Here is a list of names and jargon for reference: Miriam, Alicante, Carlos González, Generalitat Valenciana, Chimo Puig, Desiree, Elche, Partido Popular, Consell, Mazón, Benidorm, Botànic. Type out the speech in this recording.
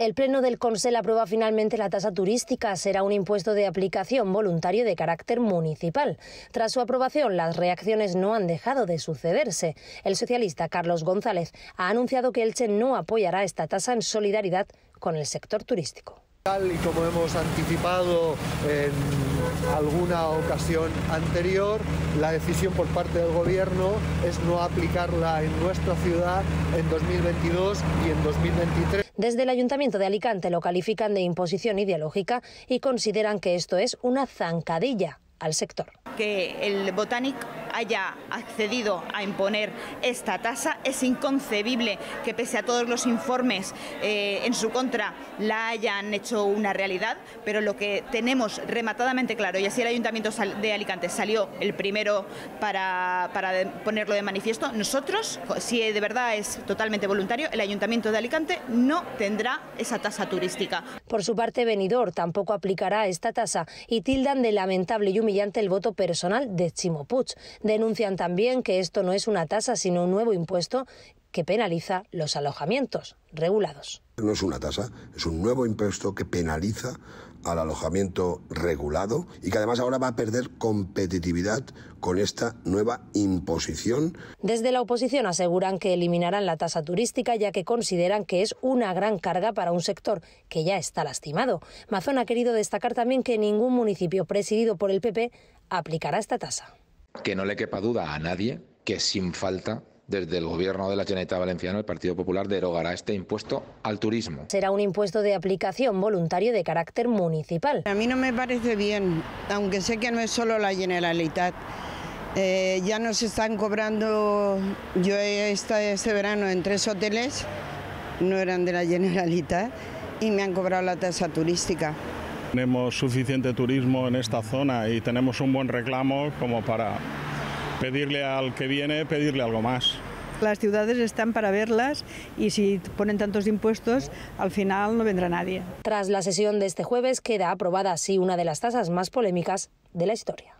El Pleno del Consell aprueba finalmente la tasa turística. Será un impuesto de aplicación voluntario de carácter municipal. Tras su aprobación, las reacciones no han dejado de sucederse. El socialista Carlos González ha anunciado que Elche no apoyará esta tasa en solidaridad con el sector turístico. Tal y como hemos anticipado en alguna ocasión anterior, la decisión por parte del Gobierno es no aplicarla en nuestra ciudad en 2022 y en 2023. Desde el Ayuntamiento de Alicante lo califican de imposición ideológica y consideran que esto es una zancadilla al sector. Que el Botànic haya accedido a imponer esta tasa es inconcebible, que pese a todos los informes en su contra la hayan hecho una realidad, pero lo que tenemos rematadamente claro, y así el Ayuntamiento de Alicante salió el primero para ponerlo de manifiesto, nosotros, si de verdad es totalmente voluntario, el Ayuntamiento de Alicante no tendrá esa tasa turística. Por su parte, Benidorm tampoco aplicará esta tasa y tildan de lamentable y humillante el voto personal de Chimo Puig. Denuncian también que esto no es una tasa, sino un nuevo impuesto que penaliza los alojamientos regulados. No es una tasa, es un nuevo impuesto que penaliza al alojamiento regulado y que además ahora va a perder competitividad con esta nueva imposición. Desde la oposición aseguran que eliminarán la tasa turística, ya que consideran que es una gran carga para un sector que ya está lastimado. Mazón ha querido destacar también que ningún municipio presidido por el PP aplicará esta tasa. Que no le quepa duda a nadie que sin falta, desde el Gobierno de la Generalitat Valenciana, el Partido Popular derogará este impuesto al turismo. Será un impuesto de aplicación voluntario de carácter municipal. A mí no me parece bien, aunque sé que no es solo la Generalitat. Ya nos están cobrando, yo he estado este verano en 3 hoteles, no eran de la Generalitat, y me han cobrado la tasa turística. Tenemos suficiente turismo en esta zona y tenemos un buen reclamo como para pedirle al que viene, pedirle algo más. Las ciudades están para verlas y si ponen tantos impuestos, al final no vendrá nadie. Tras la sesión de este jueves, queda aprobada así una de las tasas más polémicas de la historia.